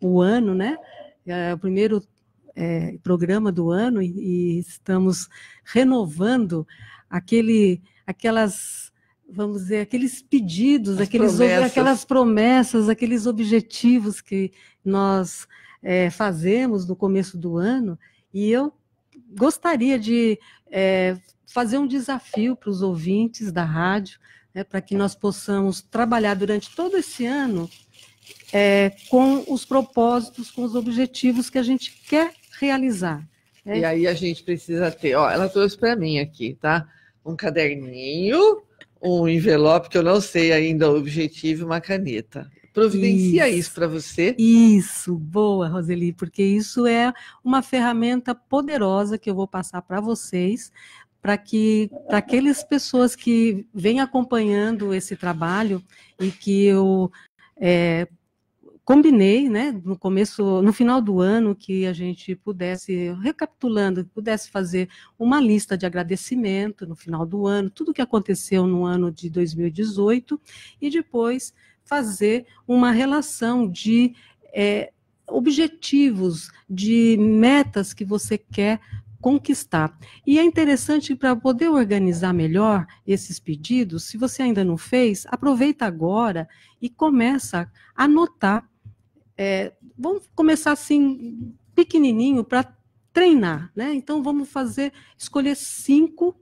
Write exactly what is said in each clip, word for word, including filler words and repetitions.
o ano, né? É o primeiro é, programa do ano e, e estamos renovando aquele, aquelas, vamos dizer, aqueles pedidos, aqueles, promessas. aquelas promessas, aqueles objetivos que nós é, fazemos no começo do ano. E eu gostaria de é, fazer um desafio para os ouvintes da rádio, né, para que nós possamos trabalhar durante todo esse ano é, com os propósitos, com os objetivos que a gente quer realizar. Né? E aí a gente precisa ter... Ó, ela trouxe para mim aqui, tá? Um caderninho... Um envelope, que eu não sei ainda o objetivo, uma caneta. Providencia isso, isso para você. Isso, boa, Roseli, porque isso é uma ferramenta poderosa que eu vou passar para vocês, para que para aquelas pessoas que vêm acompanhando esse trabalho e que eu é, combinei, né, no começo, no final do ano, que a gente pudesse, recapitulando, pudesse fazer uma lista de agradecimento no final do ano, tudo que aconteceu no ano de dois mil e dezoito, e depois fazer uma relação de é, objetivos, de metas que você quer conquistar. E é interessante, para poder organizar melhor esses pedidos, se você ainda não fez, aproveita agora e começa a anotar. É, vamos começar assim, pequenininho, para treinar, né? Então, vamos fazer, escolher cinco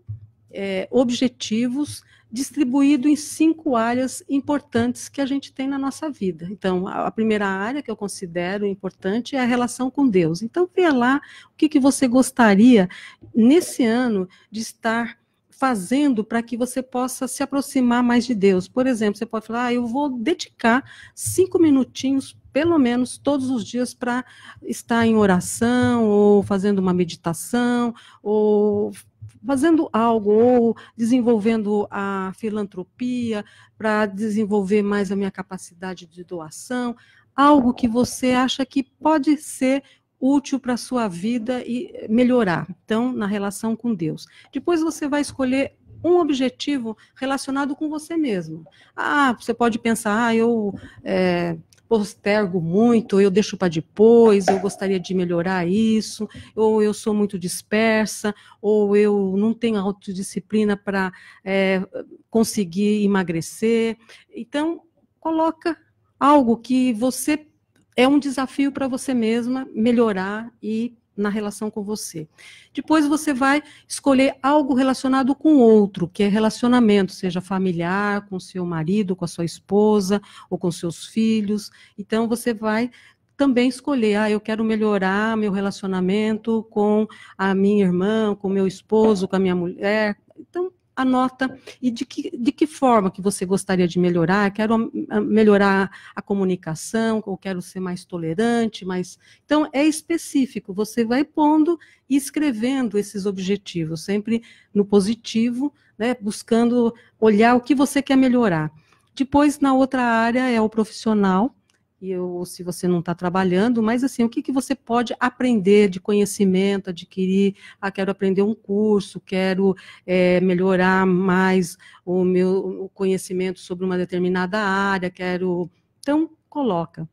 é, objetivos distribuídos em cinco áreas importantes que a gente tem na nossa vida. Então, a, a primeira área que eu considero importante é a relação com Deus. Então, vê lá o que, que você gostaria, nesse ano, de estar fazendo para que você possa se aproximar mais de Deus. Por exemplo, você pode falar, ah, eu vou dedicar cinco minutinhos, pelo menos todos os dias, para estar em oração, ou fazendo uma meditação, ou fazendo algo, ou desenvolvendo a filantropia, para desenvolver mais a minha capacidade de doação, algo que você acha que pode ser útil para a sua vida e melhorar, então, na relação com Deus. Depois você vai escolher um objetivo relacionado com você mesmo. Ah, você pode pensar, ah, eu é, postergo muito, eu deixo para depois, eu gostaria de melhorar isso, ou eu sou muito dispersa, ou eu não tenho autodisciplina para é, conseguir emagrecer. Então, coloca algo que você... É um desafio para você mesma melhorar e na relação com você. Depois você vai escolher algo relacionado com outro, que é relacionamento, seja familiar, com seu marido, com a sua esposa, ou com seus filhos. Então você vai também escolher, ah, eu quero melhorar meu relacionamento com a minha irmã, com meu esposo, com a minha mulher. Então, anota, e de que, de que forma que você gostaria de melhorar, quero melhorar a comunicação, ou quero ser mais tolerante, mais... Então, é específico, você vai pondo e escrevendo esses objetivos, sempre no positivo, né, buscando olhar o que você quer melhorar. Depois, na outra área, é o profissional, e eu, se você não está trabalhando, mas assim, o que, que você pode aprender de conhecimento, adquirir, ah, quero aprender um curso, quero é, melhorar mais o meu o conhecimento sobre uma determinada área, quero... Então, coloca.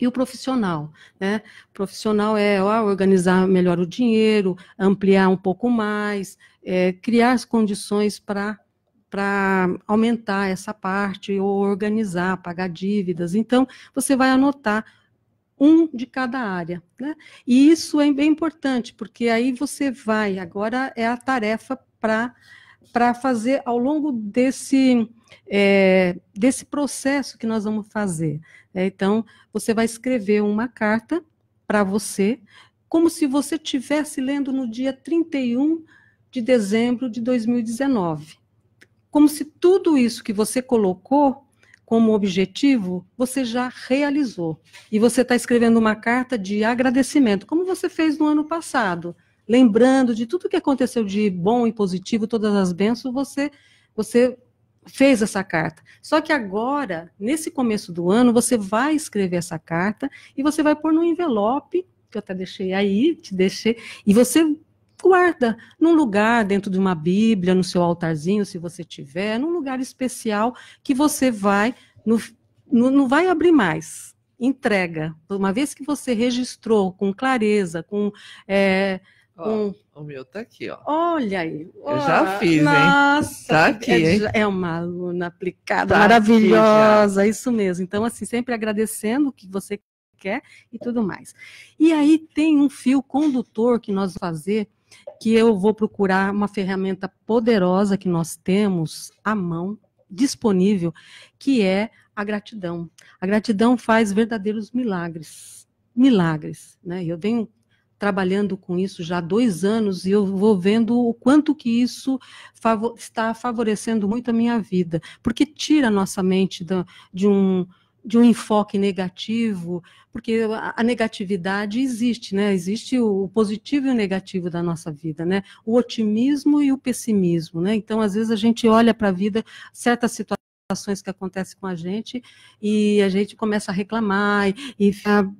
E o profissional, né? O profissional é ah, organizar melhor o dinheiro, ampliar um pouco mais, é, criar as condições para... para aumentar essa parte, ou organizar, pagar dívidas. Então, você vai anotar um de cada área, né? E isso é bem importante, porque aí você vai, agora é a tarefa para para fazer ao longo desse, é, desse processo que nós vamos fazer. Então, você vai escrever uma carta para você, como se você estivesse lendo no dia trinta e um de dezembro de dois mil e dezenove. Como se tudo isso que você colocou como objetivo, você já realizou. E você está escrevendo uma carta de agradecimento, como você fez no ano passado. Lembrando de tudo que aconteceu de bom e positivo, todas as bênçãos, você, você fez essa carta. Só que agora, nesse começo do ano, você vai escrever essa carta e você vai pôr num envelope, que eu até deixei aí, te deixei, e você... guarda num lugar dentro de uma Bíblia, no seu altarzinho, se você tiver, num lugar especial que você vai, no, no, não vai abrir mais. entrega. Uma vez que você registrou com clareza, com... É, com... Ó, o meu tá aqui, ó. Olha aí. Eu ó, já fiz, nossa, hein? Tá aqui, é, é uma aluna aplicada, tá maravilhosa, aqui, isso mesmo. Então, assim, sempre agradecendo o que você quer e tudo mais. E aí tem um fio condutor que nós vamos fazer, que eu vou procurar uma ferramenta poderosa que nós temos à mão, disponível, que é a gratidão. A gratidão faz verdadeiros milagres. Milagres, né? Eu venho trabalhando com isso já há dois anos e eu vou vendo o quanto que isso fav- está favorecendo muito a minha vida, porque tira a nossa mente da, de um... de um enfoque negativo, porque a negatividade existe, né? Existe o positivo e o negativo da nossa vida, né? O otimismo e o pessimismo, né? Então, às vezes, a gente olha para a vida, certas situações que acontecem com a gente, e a gente começa a reclamar, e fica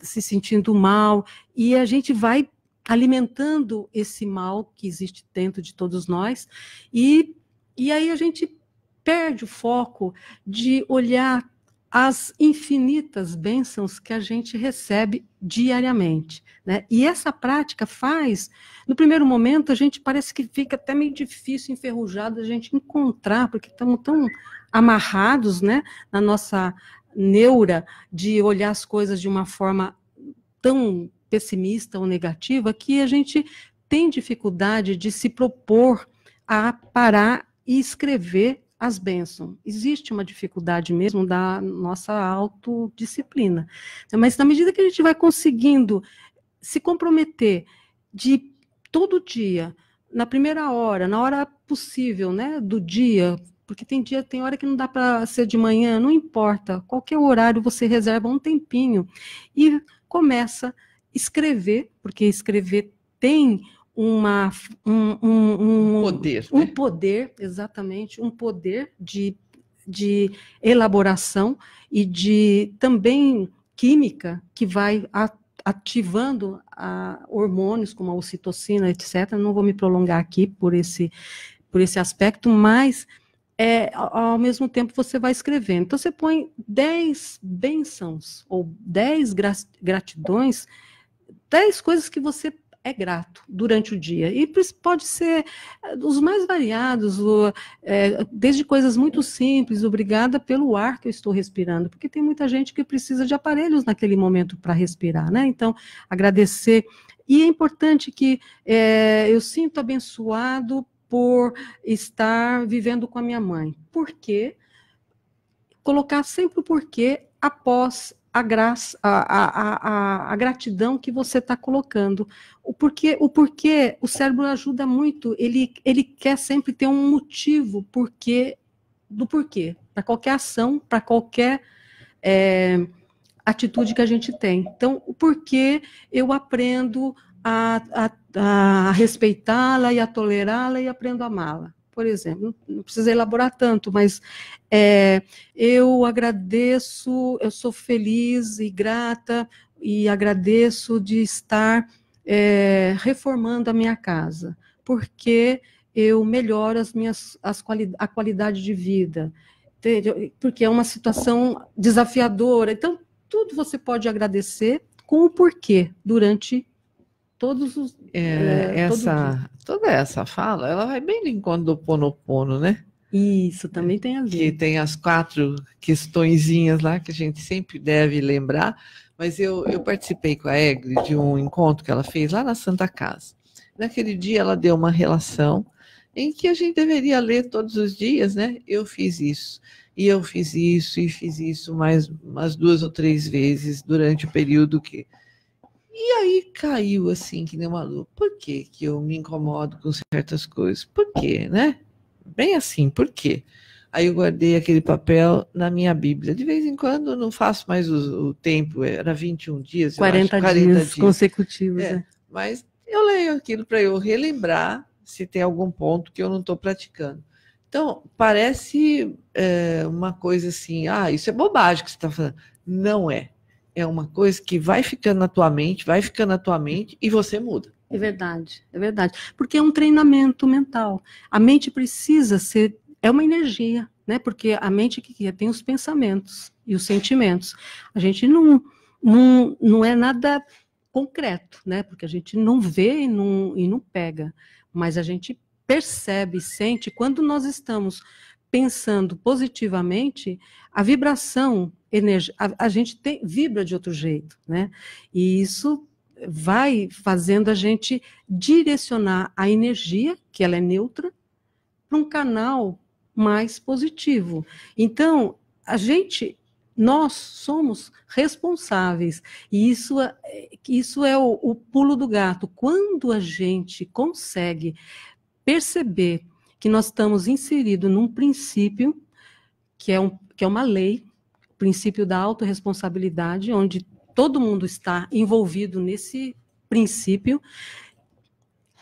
se sentindo mal, e a gente vai alimentando esse mal que existe dentro de todos nós, e, e aí a gente perde o foco de olhar as infinitas bênçãos que a gente recebe diariamente, né? E essa prática faz, no primeiro momento, a gente parece que fica até meio difícil, enferrujado, a gente encontrar, porque estamos tão amarrados, né, na nossa neura de olhar as coisas de uma forma tão pessimista ou negativa, que a gente tem dificuldade de se propor a parar e escrever as bênçãos. Existe uma dificuldade mesmo da nossa autodisciplina. Mas na medida que a gente vai conseguindo se comprometer de todo dia, na primeira hora, na hora possível, né, do dia, porque tem dia, tem hora que não dá para ser de manhã, não importa, qualquer horário você reserva um tempinho e começa a escrever, porque escrever tem... Uma, um, um, um poder, um né? poder, exatamente, um poder de, de elaboração e de também química que vai ativando a, hormônios como a ocitocina, etcétera. Não vou me prolongar aqui por esse, por esse aspecto, mas é, ao mesmo tempo você vai escrevendo. Então você põe dez bênçãos ou dez gratidões, dez coisas que você é grato durante o dia. E pode ser os mais variados, desde coisas muito simples, obrigada pelo ar que eu estou respirando, porque tem muita gente que precisa de aparelhos naquele momento para respirar, né? Então, agradecer. E é importante que é, eu sinto abençoado por estar vivendo com a minha mãe. Por quê? Colocar sempre o porquê após A, graça, a, a, a, a gratidão que você está colocando. O porquê, o porquê, o cérebro ajuda muito, ele, ele quer sempre ter um motivo porquê, do porquê, para qualquer ação, para qualquer é, atitude que a gente tem. Então, o porquê eu aprendo a, a, a respeitá-la e a tolerá-la e aprendo a amá-la. Por exemplo, não precisa elaborar tanto, mas é, eu agradeço, eu sou feliz e grata e agradeço de estar é, reformando a minha casa, porque eu melhoro as minhas, as quali- a qualidade de vida, porque é uma situação desafiadora. Então, tudo você pode agradecer com o porquê durante todos os... É, é, essa, todo toda essa fala, ela vai bem no encontro do Ho'oponopono, né? Isso, também tem a ver. Que tem as quatro questõezinhas lá que a gente sempre deve lembrar, mas eu, eu participei com a Égle de um encontro que ela fez lá na Santa Casa. Naquele dia ela deu uma relação em que a gente deveria ler todos os dias, né? Eu fiz isso, e eu fiz isso, e fiz isso mais umas duas ou três vezes durante o período que... E aí caiu assim, que nem uma lua. Por que que eu me incomodo com certas coisas? Por quê, né? Bem assim, por quê? Aí eu guardei aquele papel na minha Bíblia. De vez em quando eu não faço mais o, o tempo, era vinte e um dias, quarenta, eu acho, quarenta dias, dias consecutivos. É, é. Mas eu leio aquilo para eu relembrar se tem algum ponto que eu não estou praticando. Então, parece é, uma coisa assim, ah, isso é bobagem que você está falando. Não é. É uma coisa que vai ficando na tua mente, vai ficando na tua mente e você muda. É verdade, é verdade. Porque é um treinamento mental. A mente precisa ser... É uma energia. né? Porque a mente que cria tem os pensamentos e os sentimentos. A gente não, não, não é nada concreto, né? Porque a gente não vê e não, e não pega, mas a gente percebe, sente. Quando nós estamos pensando positivamente, a vibração, a, a gente tem, vibra de outro jeito, né? E isso vai fazendo a gente direcionar a energia, que ela é neutra, para um canal mais positivo. Então, a gente, nós somos responsáveis, e isso, isso é o, o pulo do gato. Quando a gente consegue perceber que nós estamos inseridos num princípio, que é, um, que é uma lei, o princípio da autorresponsabilidade, onde todo mundo está envolvido nesse princípio,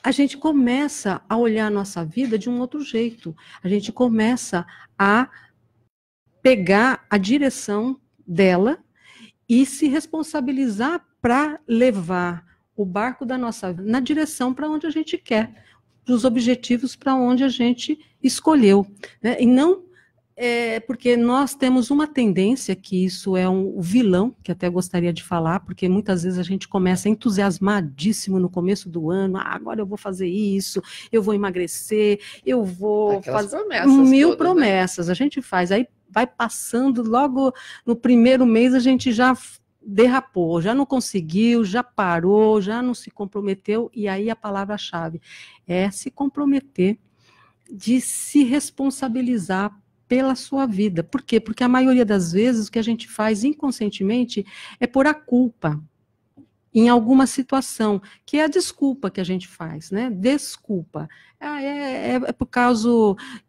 a gente começa a olhar a nossa vida de um outro jeito. A gente começa a pegar a direção dela e se responsabilizar para levar o barco da nossa vida na direção para onde a gente quer, para os objetivos para onde a gente escolheu, né? E não é, porque nós temos uma tendência, que isso é um vilão, que até gostaria de falar, porque muitas vezes a gente começa entusiasmadíssimo no começo do ano, ah, agora eu vou fazer isso, eu vou emagrecer, eu vou Aquelas fazer promessas mil todas, promessas, né? A gente faz, aí vai passando, logo no primeiro mês a gente já derrapou, já não conseguiu, já parou, já não se comprometeu, e aí a palavra-chave é se comprometer, de se responsabilizar pela sua vida. Por quê? Porque a maioria das vezes o que a gente faz inconscientemente é pôr a culpa em alguma situação, que é a desculpa que a gente faz, né? Desculpa. Ah, é, é, é por causa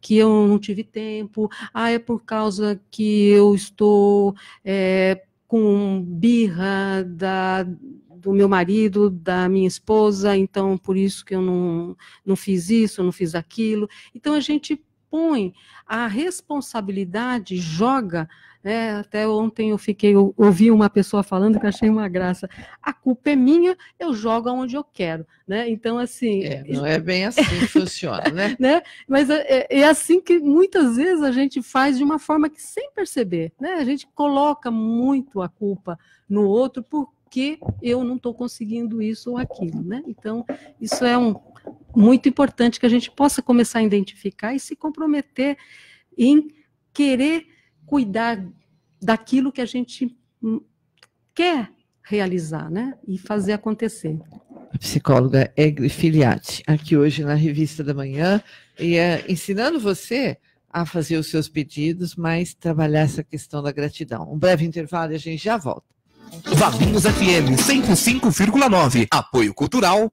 que eu não tive tempo, ah, é por causa que eu estou é, com birra da... do meu marido, da minha esposa, então por isso que eu não, não fiz isso, não fiz aquilo. Então a gente põe a responsabilidade, joga, né? Até ontem eu fiquei, eu ouvi uma pessoa falando que achei uma graça, a culpa é minha, eu jogo aonde eu quero, né? Então assim... É, não é bem assim que funciona, né? Né? Mas é, é assim que muitas vezes a gente faz de uma forma que sem perceber, né? A gente coloca muito a culpa no outro por que eu não estou conseguindo isso ou aquilo, né? Então, isso é um, muito importante que a gente possa começar a identificar e se comprometer em querer cuidar daquilo que a gente quer realizar, né? E fazer acontecer. A psicóloga Égle Filiaci, aqui hoje na Revista da Manhã, e é, ensinando você a fazer os seus pedidos, mas trabalhar essa questão da gratidão. Um breve intervalo e a gente já volta. Valinhos F M cento e cinco vírgula nove. Apoio Cultural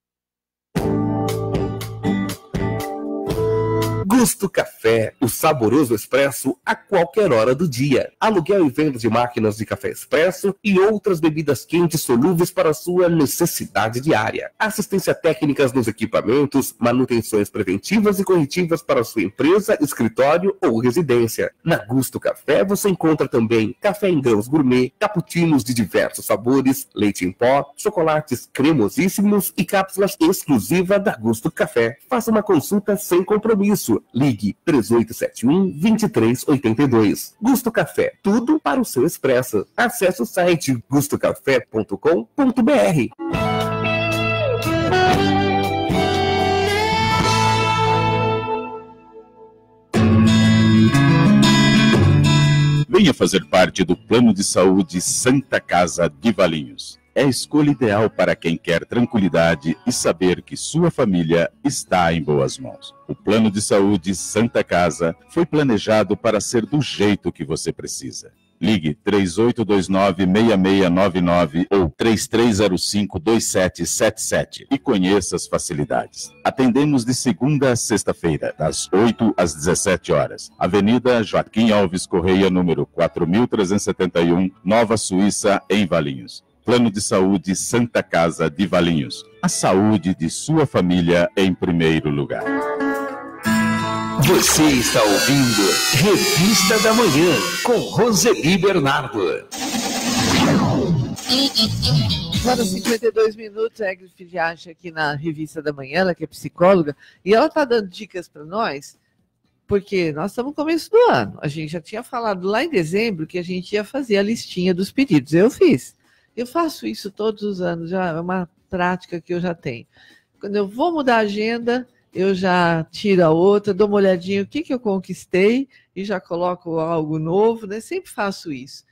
Gusto Café, o saboroso expresso a qualquer hora do dia. Aluguel e venda de máquinas de café expresso e outras bebidas quentes solúveis para sua necessidade diária. Assistência técnicas nos equipamentos, manutenções preventivas e corretivas para sua empresa, escritório ou residência. Na Gusto Café você encontra também café em grãos gourmet, cappuccinos de diversos sabores, leite em pó, chocolates cremosíssimos e cápsulas exclusivas da Gusto Café. Faça uma consulta sem compromisso. Ligue três oito sete um, dois três oito dois. Gusto Café, tudo para o seu expresso. Acesse o site gusto café ponto com ponto b r. Venha fazer parte do Plano de Saúde Santa Casa de Valinhos. É a escolha ideal para quem quer tranquilidade e saber que sua família está em boas mãos. O Plano de Saúde Santa Casa foi planejado para ser do jeito que você precisa. Ligue três oito dois nove, seis seis nove nove ou três três zero cinco, dois sete sete sete e conheça as facilidades. Atendemos de segunda a sexta-feira, das oito às dezessete horas. Avenida Joaquim Alves Correia, número quatro mil trezentos e setenta e um, Nova Suíça, em Valinhos. Plano de Saúde Santa Casa de Valinhos. A saúde de sua família em primeiro lugar. Você está ouvindo Revista da Manhã com Roseli Bernardes. Agora cinquenta e dois minutos, a Égle Filiaci aqui na Revista da Manhã, ela que é psicóloga, e ela está dando dicas para nós porque nós estamos no começo do ano. A gente já tinha falado lá em dezembro que a gente ia fazer a listinha dos pedidos. Eu fiz. Eu faço isso todos os anos, já é uma prática que eu já tenho. Quando eu vou mudar a agenda, eu já tiro a outra, dou uma olhadinha o que, que eu conquistei e já coloco algo novo, né? Sempre faço isso.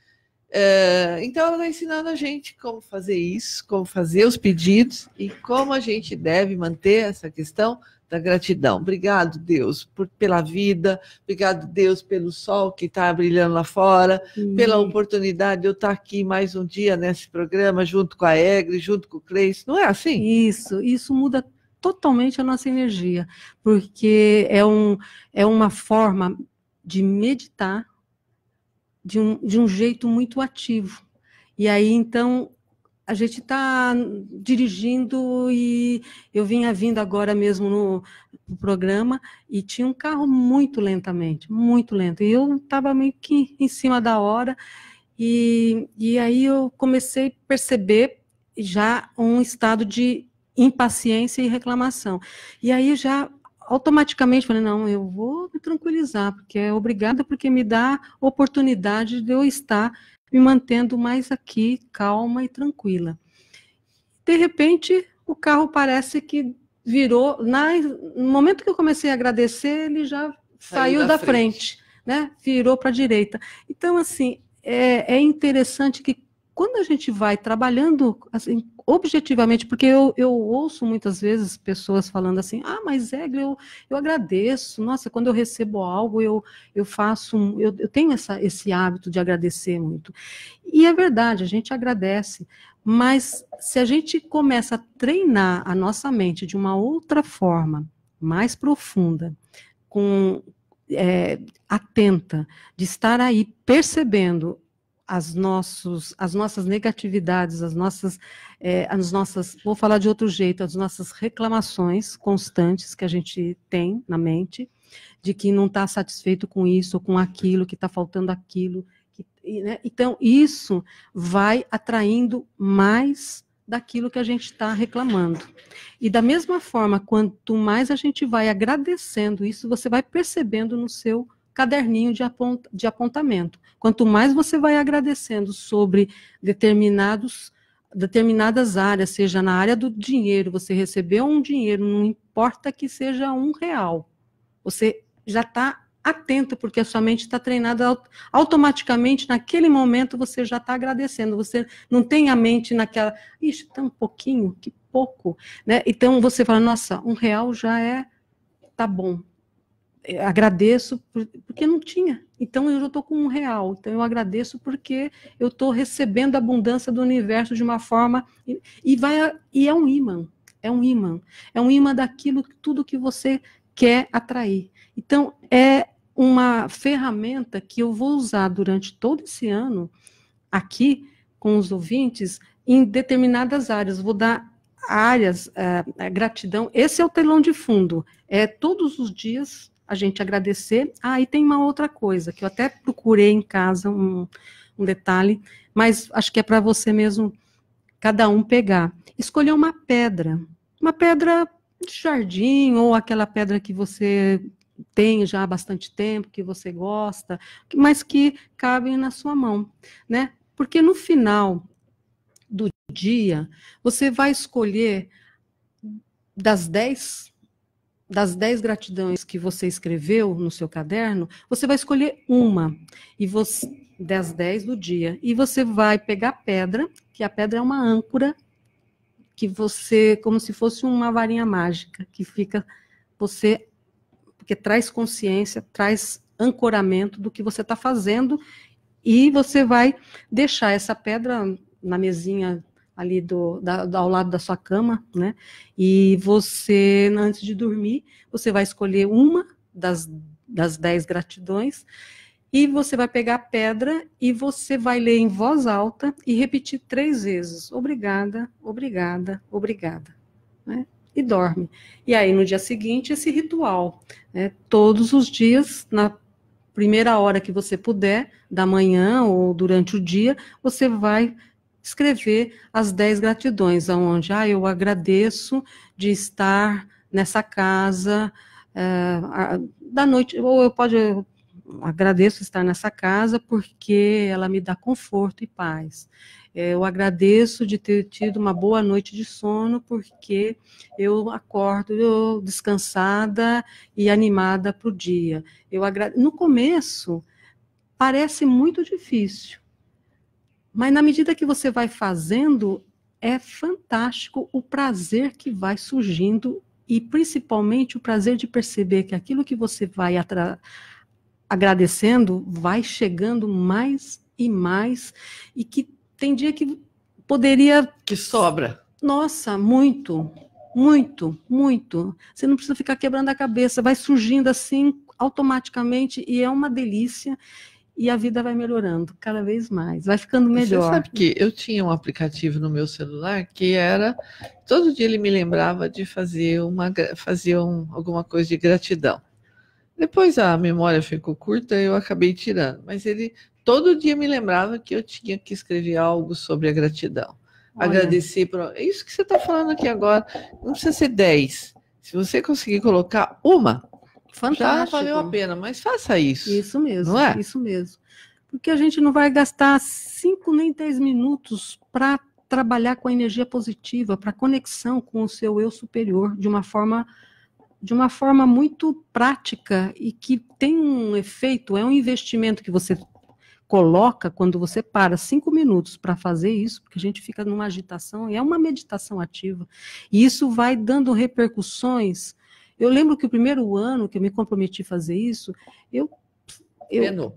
É, então, ela está ensinando a gente como fazer isso, como fazer os pedidos e como a gente deve manter essa questão da gratidão. Obrigado, Deus, por, pela vida, obrigado, Deus, pelo sol que está brilhando lá fora, uhum. pela oportunidade de eu estar aqui mais um dia nesse programa, junto com a Égle, junto com o Cleiton. Não é assim? Isso, isso muda totalmente a nossa energia, porque é, um, é uma forma de meditar De um, de um jeito muito ativo. E aí, então, a gente está dirigindo e eu vinha vindo agora mesmo no, no programa e tinha um carro muito lentamente, muito lento. E eu estava meio que em cima da hora e, e aí eu comecei a perceber já um estado de impaciência e reclamação. E aí já... automaticamente falei, não, eu vou me tranquilizar, porque é obrigada, porque me dá oportunidade de eu estar me mantendo mais aqui, calma e tranquila. De repente, o carro parece que virou, na, no momento que eu comecei a agradecer, ele já saiu, saiu da, da frente, frente, né? Virou para a direita. Então, assim, é, é interessante que quando a gente vai trabalhando assim, objetivamente, porque eu, eu ouço muitas vezes pessoas falando assim, ah, mas Égle, eu, eu agradeço, nossa, quando eu recebo algo, eu, eu faço, eu, eu tenho essa, esse hábito de agradecer muito. E é verdade, a gente agradece, mas se a gente começa a treinar a nossa mente de uma outra forma, mais profunda, com, é, atenta, de estar aí percebendo As, nossos, as nossas negatividades, as nossas, é, as nossas, vou falar de outro jeito, as nossas reclamações constantes que a gente tem na mente, de que não está satisfeito com isso, ou com aquilo, que está faltando aquilo. Que, né? Então, isso vai atraindo mais daquilo que a gente está reclamando. E da mesma forma, quanto mais a gente vai agradecendo isso, você vai percebendo no seu caderninho de, apont, de apontamento. Quanto mais você vai agradecendo sobre determinados, determinadas áreas, seja na área do dinheiro, você recebeu um dinheiro, não importa que seja um real, você já está atento, porque a sua mente está treinada automaticamente, naquele momento você já está agradecendo, você não tem a mente naquela, ixi, tá um pouquinho, que pouco, né? Então você fala, nossa, um real já é, tá bom. Agradeço porque não tinha, então eu já estou com um real, então eu agradeço porque eu estou recebendo a abundância do universo de uma forma, e, vai, e é um ímã, é um ímã, é um ímã daquilo, tudo que você quer atrair. Então é uma ferramenta que eu vou usar durante todo esse ano, aqui com os ouvintes, em determinadas áreas, vou dar áreas, é, gratidão, esse é o telão de fundo, é todos os dias, a gente agradecer. Ah, e tem uma outra coisa, que eu até procurei em casa um, um detalhe, mas acho que é para você mesmo, cada um pegar. Escolher uma pedra, uma pedra de jardim, ou aquela pedra que você tem já há bastante tempo, que você gosta, mas que cabe na sua mão, né? Porque no final do dia, você vai escolher das dez das dez gratidões que você escreveu no seu caderno, você vai escolher uma, e você, das dez do dia, e você vai pegar a pedra, que a pedra é uma âncora, que você, como se fosse uma varinha mágica, que fica, você, porque traz consciência, traz ancoramento do que você está fazendo, e você vai deixar essa pedra na mesinha, ali do, da, ao lado da sua cama, né? E você, antes de dormir, você vai escolher uma das, das dez gratidões, e você vai pegar a pedra e você vai ler em voz alta e repetir três vezes, obrigada, obrigada, obrigada, né? E dorme. E aí, no dia seguinte, esse ritual, né? Todos os dias, na primeira hora que você puder, da manhã ou durante o dia, você vai escrever as dez gratidões, aonde, ah, eu agradeço de estar nessa casa, Uh, da noite, ou eu pode, eu agradeço estar nessa casa porque ela me dá conforto e paz. Eu agradeço de ter tido uma boa noite de sono, porque eu acordo eu descansada e animada para o dia. Eu agra... No começo, parece muito difícil, mas na medida que você vai fazendo, é fantástico o prazer que vai surgindo e principalmente o prazer de perceber que aquilo que você vai atra... agradecendo vai chegando mais e mais, e que tem dia que poderia... Que sobra. Nossa, muito, muito, muito. Você não precisa ficar quebrando a cabeça, vai surgindo assim automaticamente e é uma delícia. E a vida vai melhorando cada vez mais, vai ficando melhor. Você sabe que eu tinha um aplicativo no meu celular que era... Todo dia ele me lembrava de fazer, uma, fazer um, alguma coisa de gratidão. Depois a memória ficou curta e eu acabei tirando, mas ele... Todo dia me lembrava que eu tinha que escrever algo sobre a gratidão. Olha. Agradecer por... É isso que você está falando aqui agora. Não precisa ser dez. Se você conseguir colocar uma, fantástico, já valeu a pena. Mas faça isso. Isso mesmo, não é? Isso mesmo. Porque a gente não vai gastar cinco nem dez minutos para trabalhar com a energia positiva, para conexão com o seu eu superior de uma forma... de uma forma muito prática e que tem um efeito, é um investimento que você... coloca quando você para cinco minutos para fazer isso, porque a gente fica numa agitação, e é uma meditação ativa. E isso vai dando repercussões. Eu lembro que o primeiro ano que eu me comprometi a fazer isso, eu, eu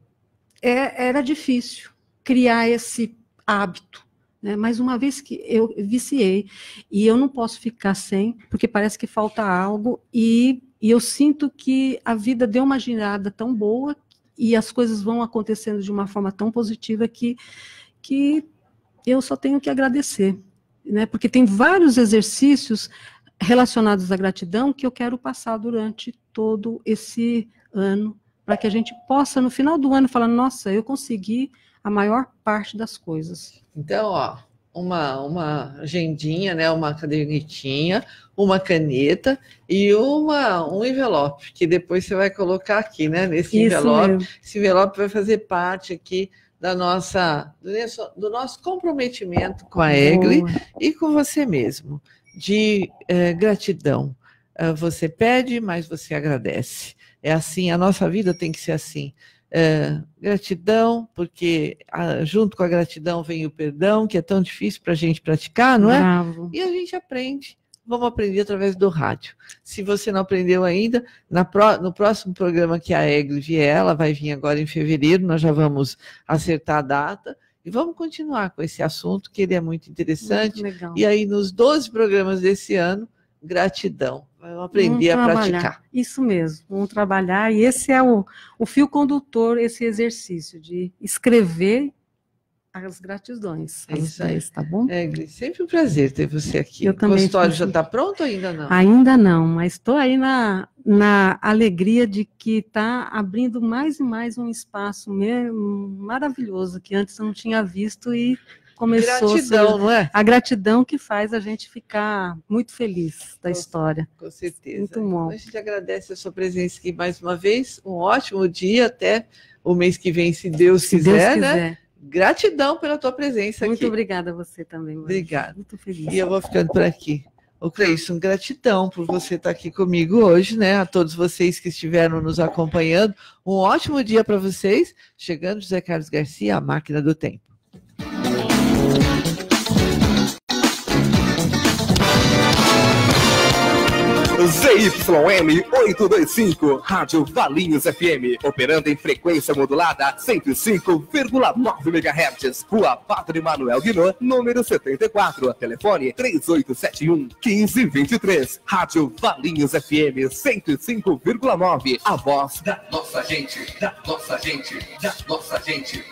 é, era difícil criar esse hábito, né? Mas uma vez que eu viciei, e eu não posso ficar sem, porque parece que falta algo, e, e eu sinto que a vida deu uma girada tão boa, e as coisas vão acontecendo de uma forma tão positiva que, que eu só tenho que agradecer, né? Porque tem vários exercícios relacionados à gratidão que eu quero passar durante todo esse ano, para que a gente possa, no final do ano, falar, nossa, eu consegui a maior parte das coisas. Então, ó, uma, uma agendinha, né? Uma cadernetinha, uma caneta e uma, um envelope, que depois você vai colocar aqui, né? Nesse Isso envelope. Mesmo. Esse envelope vai fazer parte aqui da nossa, do nosso comprometimento com a Égle Boa. E com você mesmo, de é, gratidão. Você pede, mas você agradece. É assim, a nossa vida tem que ser assim. É, gratidão, porque a, junto com a gratidão vem o perdão, que é tão difícil para a gente praticar, não é? Bravo. E a gente aprende. Vamos aprender através do rádio. Se você não aprendeu ainda, na pro, no próximo programa que a Égle vier, ela vai vir agora em fevereiro, nós já vamos acertar a data, e vamos continuar com esse assunto, que ele é muito interessante. Muito legal. E aí, nos doze programas desse ano, gratidão. Vamos aprender a praticar. Isso mesmo, vamos trabalhar. E esse é o, o fio condutor, esse exercício de escrever as gratidões. É isso aí, tá bom? Égle, sempre um prazer ter você aqui. Eu também. O consultório já está pronto ou ainda não? Ainda não, mas estou aí na, na alegria de que está abrindo mais e mais um espaço maravilhoso que antes eu não tinha visto e começou. Gratidão, não é? A gratidão que faz a gente ficar muito feliz da história. Com certeza. Muito bom. A gente agradece a sua presença aqui mais uma vez. Um ótimo dia, até o mês que vem, se Deus quiser, né? Gratidão pela tua presença muito aqui. Muito obrigada a você também. Mãe. Obrigada. Muito feliz. E eu vou ficando por aqui. Ô, Cleiton, gratidão por você estar aqui comigo hoje, né? A todos vocês que estiveram nos acompanhando. Um ótimo dia para vocês. Chegando José Carlos Garcia, a Máquina do Tempo. Z Y M oito dois cinco, Rádio Valinhos F M, operando em frequência modulada cento e cinco vírgula nove megahertz, Rua Padre Manuel Guinô, número setenta e quatro, telefone três oito sete um, um cinco dois três, Rádio Valinhos F M cento e cinco vírgula nove, a voz da nossa gente, da nossa gente, da nossa gente.